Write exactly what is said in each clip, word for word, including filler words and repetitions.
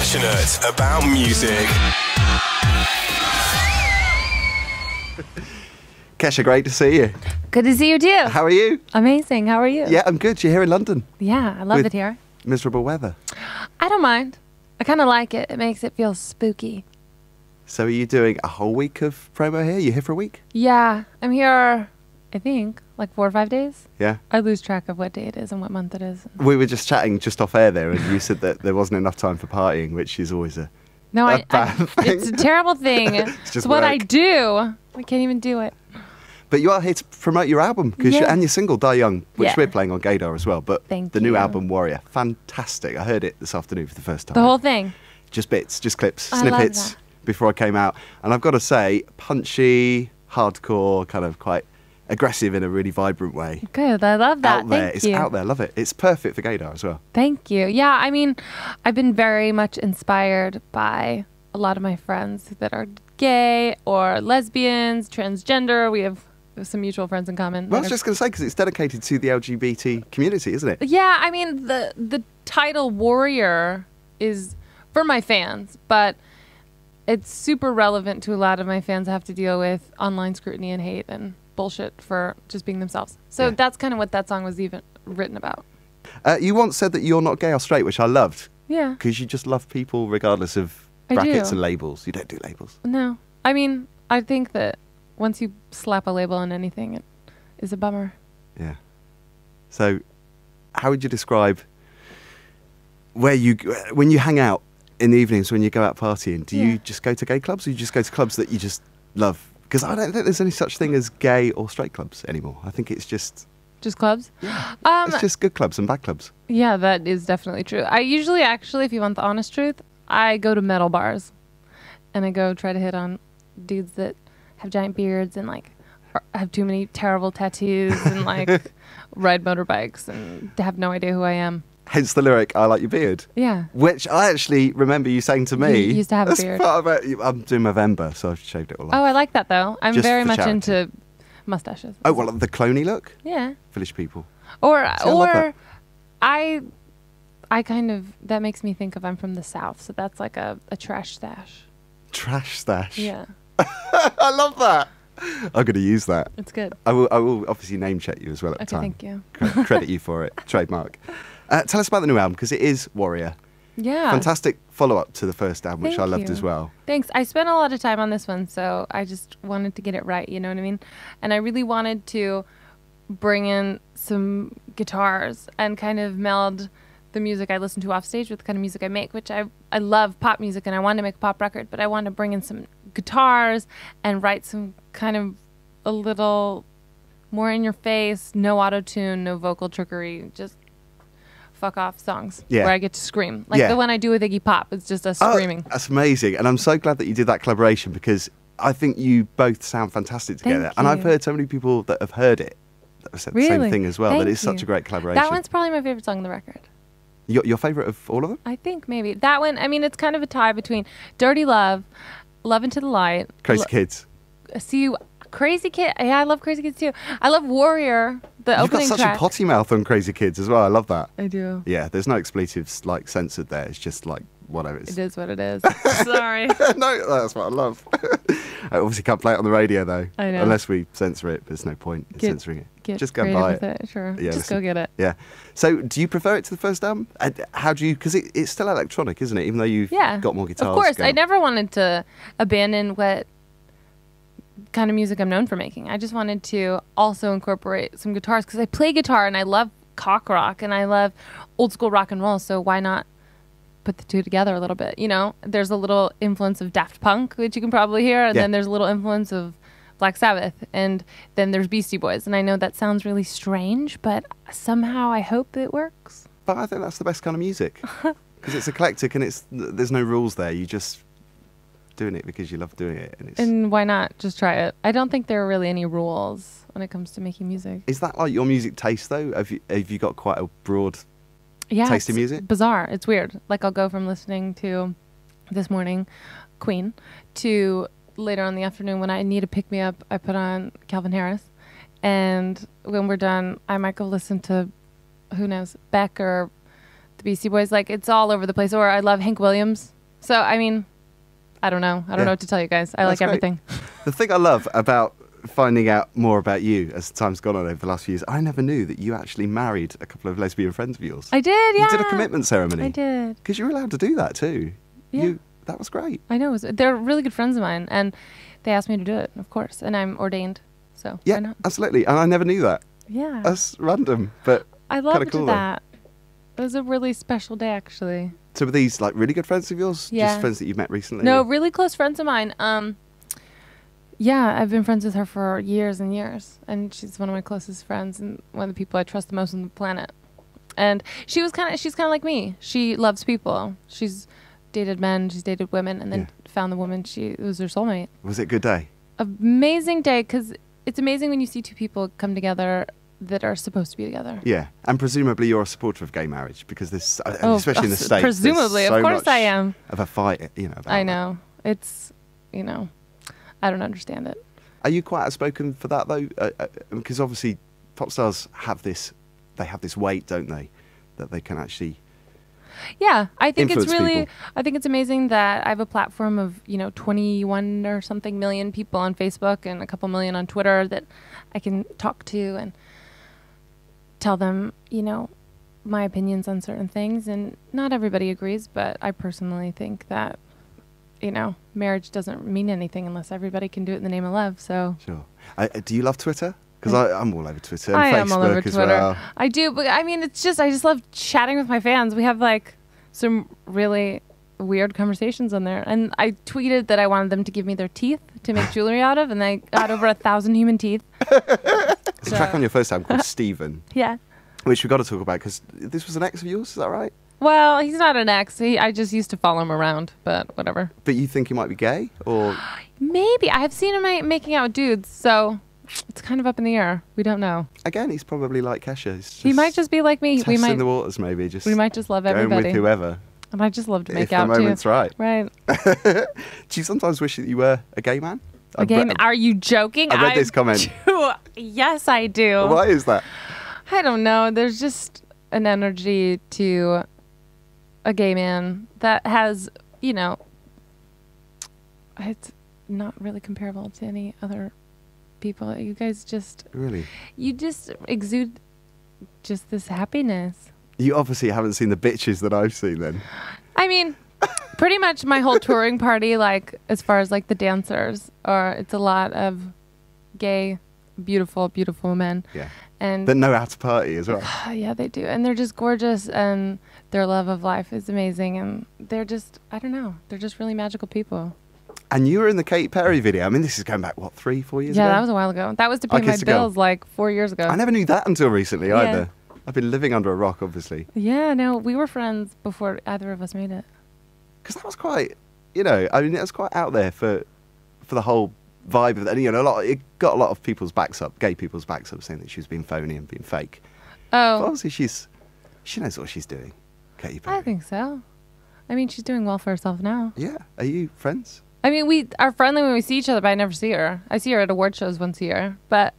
Passionate about music. Kesha, great to see you. Good to see you, dear. How are you? Amazing. How are you? Yeah, I'm good. You're here in London. Yeah, I love it here. Miserable weather. I don't mind. I kind of like it. It makes it feel spooky. So are you doing a whole week of promo here? You're here for a week? Yeah, I'm here, I think, like four or five days. Yeah. I lose track of what day it is and what month it is. We were just chatting just off air there, and you said that there wasn't enough time for partying, which is always a, no, a I, bad I, thing. It's a terrible thing. It's just it's what I do. I can't even do it. But you are here to promote your album cause yeah. you, and your single, Die Young, which yeah. we're playing on Gaydar as well. But Thank the you. new album, Warrior, fantastic. I heard it this afternoon for the first time. The whole thing? Just bits, just clips, I snippets before I came out. And I've got to say, punchy, hardcore, kind of quite aggressive in a really vibrant way. Good, I love that. Out there. Thank it's you. out there, love it. It's perfect for Gaydar as well. Thank you. Yeah, I mean, I've been very much inspired by a lot of my friends that are gay or lesbians, transgender. We have some mutual friends in common. Well, I was just going to say, because it's dedicated to the L G B T community, isn't it? Yeah, I mean, the the title Warrior is for my fans, but it's super relevant to a lot of my fans who have to deal with online scrutiny and hate and bullshit for just being themselves. So yeah. that's kind of what that song was even written about. Uh, you once said that you're not gay or straight, which I loved. Yeah. Because you just love people regardless of brackets and labels. You don't do labels. No. I mean, I think that once you slap a label on anything, it is a bummer. Yeah. So how would you describe where you, when you hang out in the evenings, when you go out partying, do yeah. you just go to gay clubs or you just go to clubs that you just love? Because I don't think there's any such thing as gay or straight clubs anymore. I think it's just... Just clubs? Yeah. Um, it's just good clubs and bad clubs. Yeah, that is definitely true. I usually actually, if you want the honest truth, I go to metal bars and I go try to hit on dudes that have giant beards and like are, have too many terrible tattoos and like ride motorbikes and have no idea who I am. Hence the lyric, I like your beard. Yeah. Which I actually remember you saying to me. You used to have a beard. Part of it, I'm doing Movember, so I've shaved it all off. Oh, I like that though. I'm Just very much charity. into mustaches. Oh, well, the cloney look? Yeah. Village people. Or, See, I or I, I kind of, that makes me think of I'm from the South, so that's like a, a trash stash. Trash stash? Yeah. I love that. I'm going to use that. It's good. I will, I will obviously name check you as well at okay, the time. Thank you. C credit you for it. Trademark. Uh, tell us about the new album, because it is Warrior. Yeah. Fantastic follow-up to the first album, Thank which I loved you. as well. Thanks. I spent a lot of time on this one, so I just wanted to get it right, you know what I mean? And I really wanted to bring in some guitars and kind of meld the music I listen to off stage with the kind of music I make, which I, I love pop music and I wanted to make a pop record, but I wanted to bring in some guitars and write some kind of a little more in your face, no auto-tune, no vocal trickery, just fuck off songs yeah. where I get to scream. Like yeah. the one I do with Iggy Pop, it's just us oh, screaming. That's amazing. And I'm so glad that you did that collaboration because I think you both sound fantastic together. Thank and you. I've heard so many people that have heard it that have said really? the same thing as well, Thank that it's you. such a great collaboration. That one's probably my favorite song on the record. Your, your favorite of all of them? I think maybe. That one, I mean, it's kind of a tie between Dirty Love, Love Into the Light. Crazy L Kids. See you. Crazy Kid. Yeah, I love Crazy Kids too. I love Warrior, the You've opening track. You've got such track. a potty mouth on Crazy Kids as well. I love that. I do. Yeah, there's no expletives like censored there. It's just like whatever it is. It is what it is. Sorry. No, that's what I love. I obviously can't play it on the radio though. I know. Unless we censor it, there's no point in get, censoring it. Get just go and buy it. it. Sure. Yeah, just listen. go get it. Yeah. So, do you prefer it to the first album? How do you? Because it, it's still electronic, isn't it? Even though you've yeah. got more guitars. Of course. Going. I never wanted to abandon what kind of music I'm known for making. I just wanted to also incorporate some guitars because I play guitar and I love cock rock and I love old school rock and roll. So why not put the two together a little bit? You know, there's a little influence of Daft Punk, which you can probably hear. And yeah. then there's a little influence of Black Sabbath. And then there's Beastie Boys. And I know that sounds really strange, but somehow I hope it works. But I think that's the best kind of music because it's eclectic and it's there's no rules there. You just... doing it because you love doing it and, it's and why not just try it. I don't think there are really any rules when it comes to making music. Is that like your music taste though? Have you, have you got quite a broad yeah, taste in music? Bizarre. It's weird. Like I'll go from listening to this morning Queen to later on in the afternoon when I need to pick me up I put on Calvin Harris, and when we're done I might go listen to who knows Beck or the Beastie Boys. Like, it's all over the place. Or I love Hank Williams. So, I mean, I don't know. I don't yeah. know what to tell you guys. I That's like everything. Great. The thing I love about finding out more about you as time's gone on over the last few years, I never knew that you actually married a couple of lesbian friends of yours. I did, yeah. You did a commitment ceremony. I did. Because you were allowed to do that too. Yeah. You, that was great. I know. It was, they're really good friends of mine. And they asked me to do it, of course. And I'm ordained. So yeah, why not? Absolutely. And I never knew that. Yeah. That's random, but I loved cool that. Though. It was a really special day, actually. So were these like really good friends of yours? Yeah. Just friends that you've met recently? No, really close friends of mine. Um, yeah, I've been friends with her for years and years. And she's one of my closest friends and one of the people I trust the most on the planet. And she was kind of, she's kind of like me. She loves people. She's dated men, she's dated women, and then yeah. found the woman. She it was her soulmate. Was it a good day? Amazing day, because it's amazing when you see two people come together that are supposed to be together. Yeah, and presumably you're a supporter of gay marriage, because this, uh, oh, especially in the States, presumably, so of course I am. Of a fight, you know. About I know that. It's, you know, I don't understand it. Are you quite outspoken for that though? Uh, uh, because obviously, pop stars have this, they have this weight, don't they, that they can actually. Yeah, I think it's really, people. I think it's amazing that I have a platform of, you know, twenty-one or something million people on Facebook and a couple million on Twitter that I can talk to and tell them, you know, my opinions on certain things. And not everybody agrees, but I personally think that, you know, marriage doesn't mean anything unless everybody can do it in the name of love. So sure. I, do you love Twitter? Because I'm all over Twitter and I Facebook am all over Twitter. As well. I do, but I mean, it's just, I just love chatting with my fans. We have like some really weird conversations on there. And I tweeted that I wanted them to give me their teeth to make jewelry out of, and I got over a thousand human teeth. There's so. a track on your first album called Steven. Yeah. Which we've got to talk about, because this was an ex of yours, is that right? Well, he's not an ex. He, I just used to follow him around, but whatever. But you think he might be gay? Or maybe. I've seen him making out with dudes, so it's kind of up in the air. We don't know. Again, he's probably like Kesha. He might just be like me. We might in the waters, maybe. Just we might just love everybody. Going with whoever. And I just love to make if out the moment's too. Right. Right. Do you sometimes wish that you were a gay man? A gay man? Are you joking? I read I'm this comment. Too, yes, I do. Why is that? I don't know. There's just an energy to a gay man that has, you know, it's not really comparable to any other people. You guys just really you just exude just this happiness. You obviously haven't seen the bitches that I've seen then. I mean, pretty much my whole touring party, like as far as like the dancers, or it's a lot of gay, beautiful, beautiful men. Yeah. And that know how to party as well. Yeah, they do. And they're just gorgeous, and their love of life is amazing, and they're just, I don't know, they're just really magical people. And you were in the Katy Perry video. I mean, this is going back, what, three, four years yeah, ago? Yeah, that was a while ago. That was to pay my bills like four years ago. I never knew that until recently yeah. either. I've been living under a rock, obviously. Yeah, no, we were friends before either of us made it. Because that was quite, you know, I mean, it was quite out there for for the whole vibe of that. And, you know, a lot, it got a lot of people's backs up, gay people's backs up, saying that she was being phony and being fake. Oh. But obviously, she's, she knows what she's doing, Katy Perry. I think so. I mean, she's doing well for herself now. Yeah. Are you friends? I mean, we are friendly when we see each other, but I never see her. I see her at award shows once a year. But,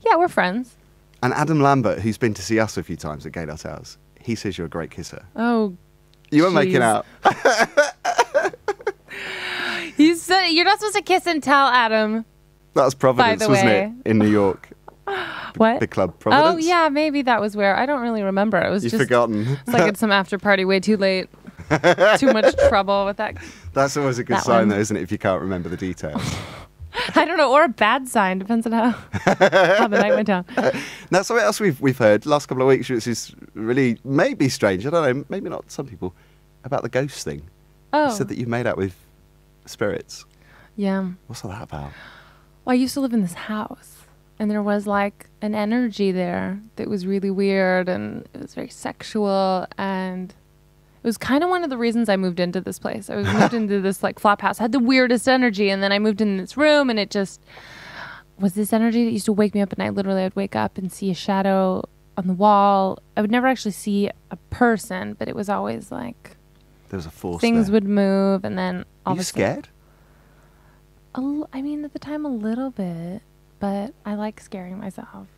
yeah, we're friends. And Adam Lambert, who's been to see us a few times at Gaydar Towers, he says you're a great kisser. Oh, You were making out. You said, you're not supposed to kiss and tell, Adam. That was Providence, wasn't it? In New York. The, what? The club Providence. Oh, yeah, maybe that was where. I don't really remember. It was You've just forgotten. It's like at some after party way too late. Too much trouble with that. That's always a good that sign, one. though, isn't it, if you can't remember the details? I don't know, or a bad sign, depends on how, how the night went down. Now, something else we've, we've heard last couple of weeks, which is really maybe strange, I don't know, maybe not some people, about the ghost thing. Oh. You said that you've made out with spirits. Yeah. What's all that about? Well, I used to live in this house, and there was like an energy there that was really weird, and it was very sexual, and it was kind of one of the reasons I moved into this place. I was moved into this like flop house. I had the weirdest energy, and then I moved in this room, and it just was this energy that used to wake me up at night. Literally, I'd wake up and see a shadow on the wall. I would never actually see a person, but it was always like there was a force. Things there. would move, and then all of a sudden. Are you scared? A l I mean, at the time, a little bit, but I like scaring myself.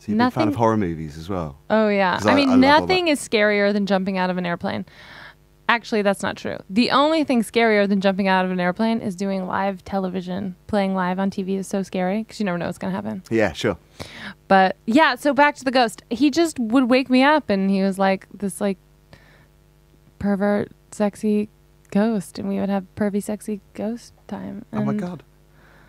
So you're a big fan of horror movies as well? Oh, yeah. I, I mean, I nothing is scarier than jumping out of an airplane. Actually, that's not true. The only thing scarier than jumping out of an airplane is doing live television. Playing live on T V is so scary because you never know what's going to happen. Yeah, sure. But yeah, so back to the ghost. He just would wake me up and he was like this like pervert, sexy ghost. And we would have pervy, sexy ghost time. And oh my God.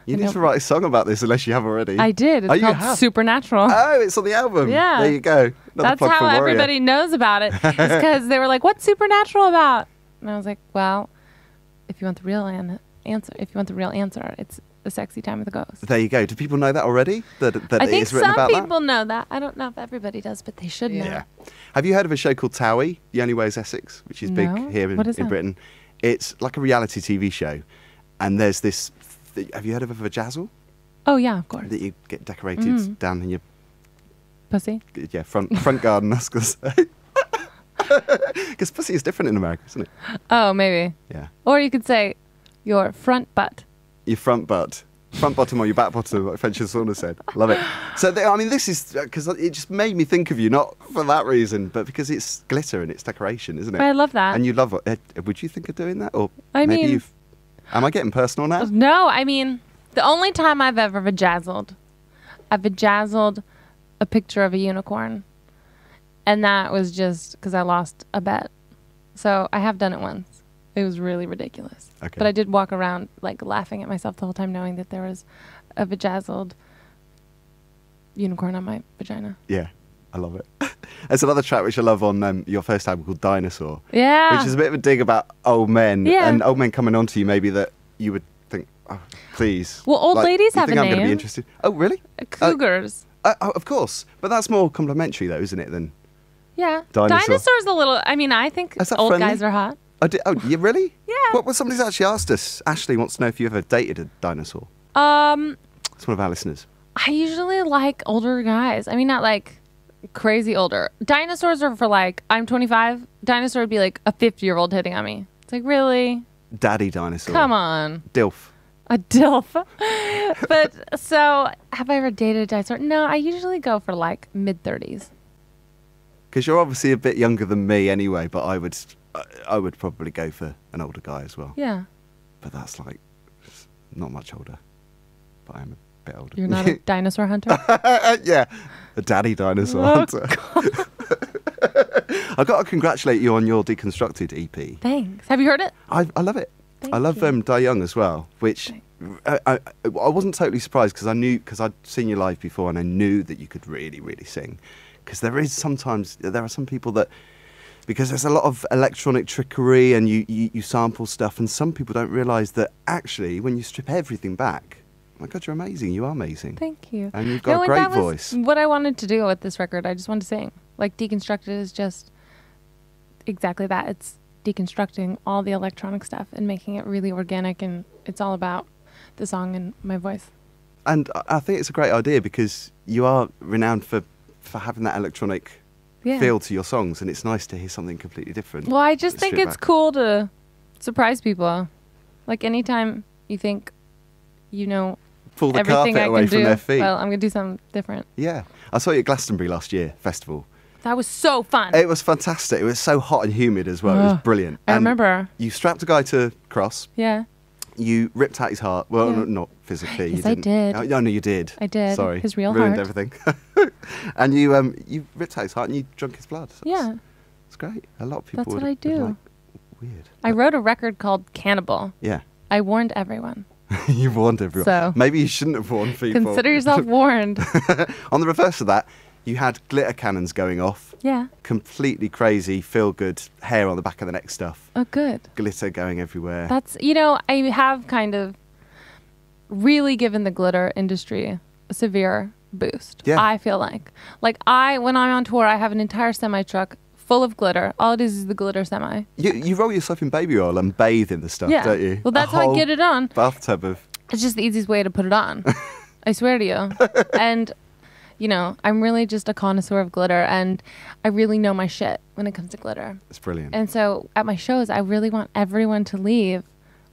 You need to write a song about this unless you have already. I did. It's oh, called Supernatural. Oh, it's on the album. Yeah. There you go. Another That's how everybody knows about it. It's because they were like, what's Supernatural about? And I was like, well, if you want the real an answer, if you want the real answer, it's a sexy time with a ghost. There you go. Do people know that already? That, that I think it's written about that? Some people know that. I don't know if everybody does, but they should yeah. know. Yeah. Have you heard of a show called TOWIE? The Only Way is Essex, which is no. big here in, in Britain. It's like a reality T V show. And there's this... Have you heard of a vajazzle? Oh, yeah, of course. That you get decorated mm. down in your... Pussy? Yeah, front front garden, I was going to say. Because pussy is different in America, isn't it? Oh, maybe. Yeah. Or you could say your front butt. Your front butt. Front bottom or your back bottom, like French and Sauna said. Love it. So, they, I mean, this is... Because it just made me think of you, not for that reason, but because it's glitter and it's decoration, isn't it? I love that. And you love... Uh, would you think of doing that? Or I maybe mean... you've... Am I getting personal now? No, I mean, the only time I've ever vajazzled, I've vajazzled a picture of a unicorn. And that was just because I lost a bet. So I have done it once. It was really ridiculous. Okay. But I did walk around like laughing at myself the whole time knowing that there was a vajazzled unicorn on my vagina. Yeah, I love it. There's another track which I love on um, your first album called Dinosaur. Yeah. Which is a bit of a dig about old men. Yeah. And old men coming on to you maybe that you would think, oh, please. Well, old like, ladies have a name. I'm going to be interested. Oh, really? Cougars. Uh, uh, of course. But that's more complimentary though, isn't it, than yeah. Dinosaur. Dinosaur's a little, I mean, I think old friendly? guys are hot. I did, oh, yeah, really? Yeah. What, well, somebody's actually asked us. Ashley wants to know if you ever dated a dinosaur. Um. It's one of our listeners. I usually like older guys. I mean, not like... crazy older. Dinosaurs are for like, I'm twenty-five. Dinosaur would be like a fifty year old hitting on me. It's like, really? Daddy dinosaur. Come on. Dilf. A dilf. But so, have I ever dated a dinosaur? No, I usually go for like mid thirties. Because you're obviously a bit younger than me anyway, but I would, I would probably go for an older guy as well. Yeah. But that's like, not much older. But I'm a bit older. You're not a dinosaur hunter? Yeah. A daddy dinosaur oh, hunter. I've got to congratulate you on your Deconstructed E P. Thanks. Have you heard it? I, I love it. Thank I love um, Die Young as well, which I, I, I wasn't totally surprised because I knew, because I'd seen you live before and I knew that you could really, really sing. Because there is sometimes, there are some people that, because there's a lot of electronic trickery and you, you, you sample stuff and some people don't realise that actually when you strip everything back, oh my God, you're amazing. You are amazing. Thank you. And you've got no, a great voice. What I wanted to do with this record, I just wanted to sing. Like, Deconstructed is just exactly that. It's deconstructing all the electronic stuff and making it really organic, and it's all about the song and my voice. And I think it's a great idea because you are renowned for, for having that electronic yeah. feel to your songs, and it's nice to hear something completely different. Well, I just think it's back. cool to surprise people. Like, anytime you think, you know... Pull the Everything carpet away from do. their feet. Well, I'm going to do something different. Yeah. I saw you at Glastonbury last year, festival. That was so fun. It was fantastic. It was so hot and humid as well. Oh, it was brilliant. I and remember. You strapped a guy to a cross. Yeah. You ripped out his heart. Well, yeah. not physically. Yes, you didn't. I did. No, no, you did. I did. Sorry. His real Ruined heart. Ruined everything. And you um, you ripped out his heart and you drunk his blood. That's, yeah. It's great. A lot of people That's would, what I do. Like, weird. I wrote a record called Cannibal. Yeah. I warned everyone. You warned everyone. So, maybe you shouldn't have warned people. Consider yourself warned. On the reverse of that, you had glitter cannons going off. Yeah. Completely crazy, feel-good, hair on the back of the neck stuff. Oh, good. Glitter going everywhere. That's, you know, I have kind of really given the glitter industry a severe boost. Yeah. I feel like. Like, I, when I'm on tour, I have an entire semi-truck full of glitter. All it is is the glitter semi. You, you roll yourself in baby oil and bathe in the stuff, yeah. don't you? Well, that's how I get it on. Bathtub of. It's just the easiest way to put it on. I swear to you. And, you know, I'm really just a connoisseur of glitter and I really know my shit when it comes to glitter. It's brilliant. And so at my shows, I really want everyone to leave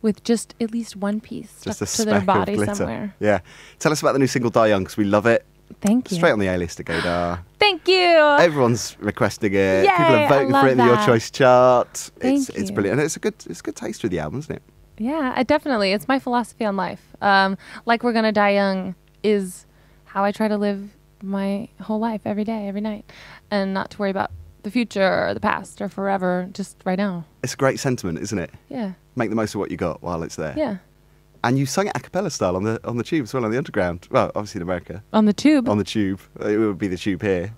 with just at least one piece just stuck a to their body somewhere. Yeah. Tell us about the new single Die Young because we love it. Thank you. Straight on the A-list to Godar. Thank you. Everyone's requesting it. Yay, people are voting for it in the Your Choice chart. Thank it's you. It's brilliant. And it's a good it's a good taste through the album, isn't it? Yeah, I definitely. It's my philosophy on life. Um, like We're Gonna Die Young is how I try to live my whole life every day, every night, and not to worry about the future or the past or forever, just right now. It's a great sentiment, isn't it? Yeah. Make the most of what you got while it's there. Yeah. And you sung it a cappella style on the on the tube as well, on the underground. Well, obviously in America. On the tube? On the tube. It would be the tube here.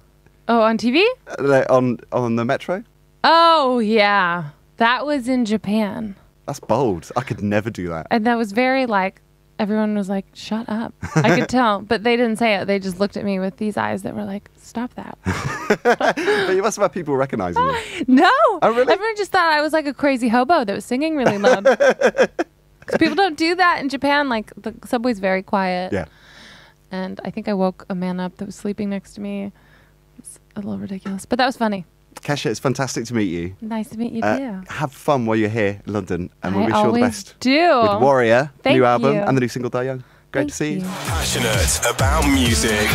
Oh, on T V? Uh, on on the metro? Oh, yeah. That was in Japan. That's bold. I could never do that. And that was very like, everyone was like, shut up. I could tell. But they didn't say it. They just looked at me with these eyes that were like, stop that. But you must have had people recognizing you. No. Oh, really? Everyone just thought I was like a crazy hobo that was singing really loud. Because people don't do that in Japan. Like, the subway's very quiet. Yeah. And I think I woke a man up that was sleeping next to me. It's a little ridiculous. But that was funny. Kesha, it's fantastic to meet you. Nice to meet you, uh, too. Have fun while you're here in London. And we'll I wish you all the best. do. With Warrior, Thank new album, you. and the new single, Die Young. Great Thank to see you. you. Passionate about music.